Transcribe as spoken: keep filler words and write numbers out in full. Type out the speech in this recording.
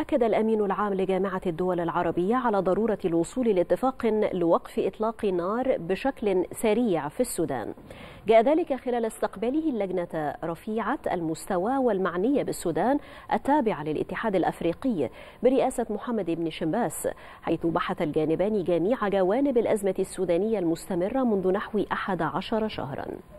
أكد الأمين العام لجامعة الدول العربية على ضرورة الوصول لاتفاق لوقف إطلاق نار بشكل سريع في السودان. جاء ذلك خلال استقباله اللجنة رفيعة المستوى والمعنية بالسودان التابعة للاتحاد الأفريقي برئاسة محمد بن شمباس، حيث بحث الجانبان جميع جوانب الأزمة السودانية المستمرة منذ نحو أحد عشر شهرا.